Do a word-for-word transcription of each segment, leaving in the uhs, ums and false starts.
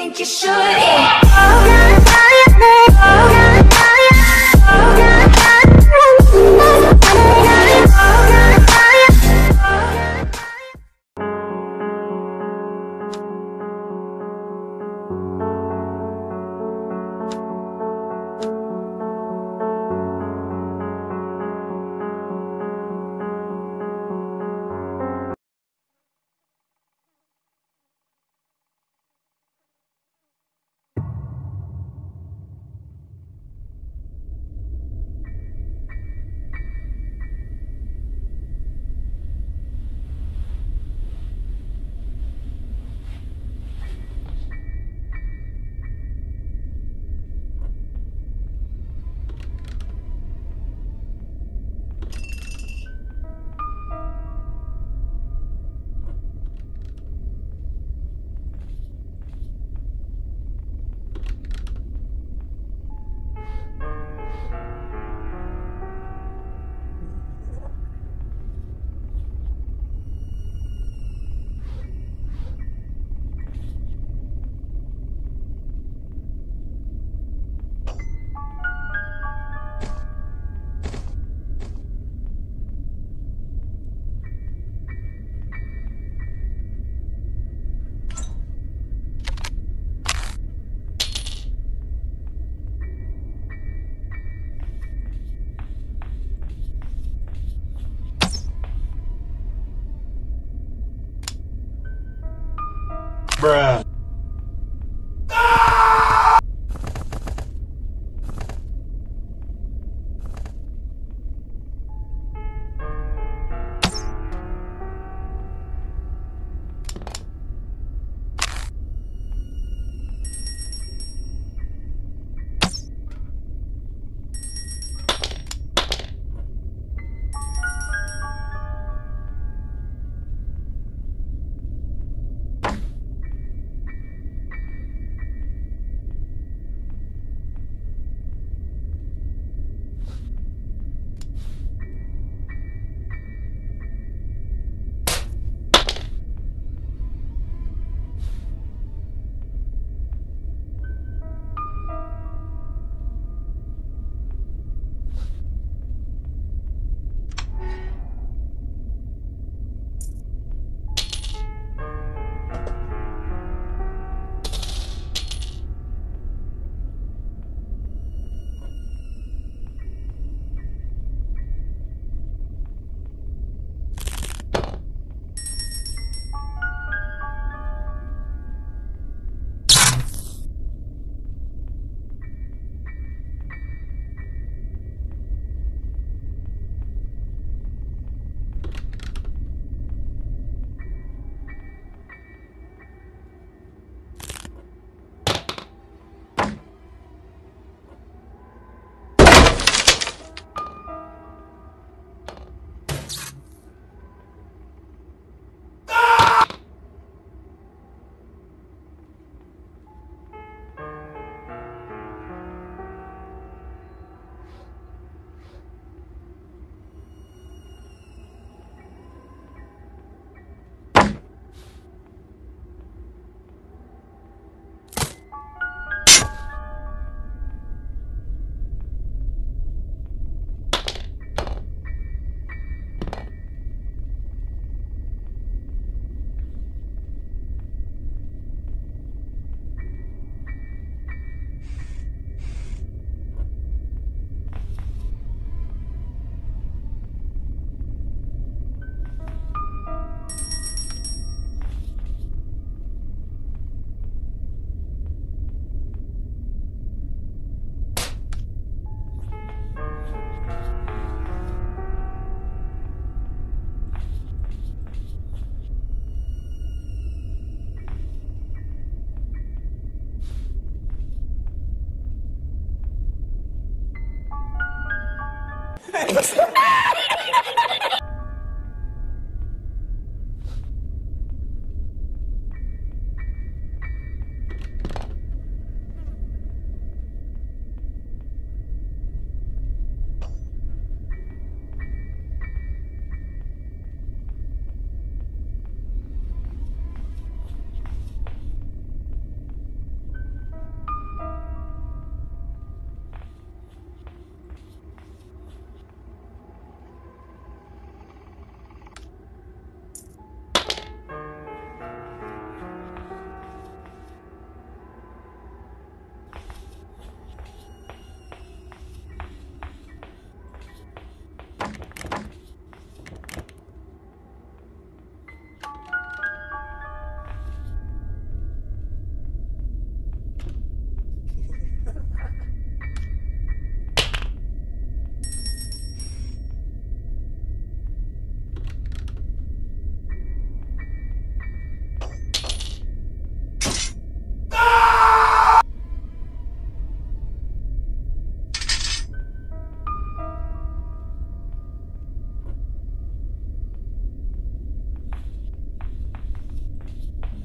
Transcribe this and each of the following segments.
think you should. Yeah. Oh, oh, oh, oh, oh, bruh.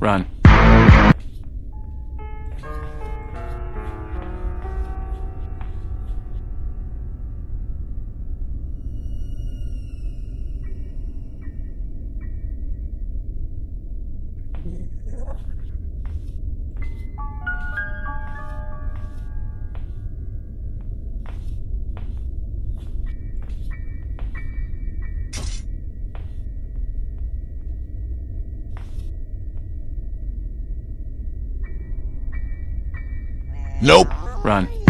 Run. Nope. Run.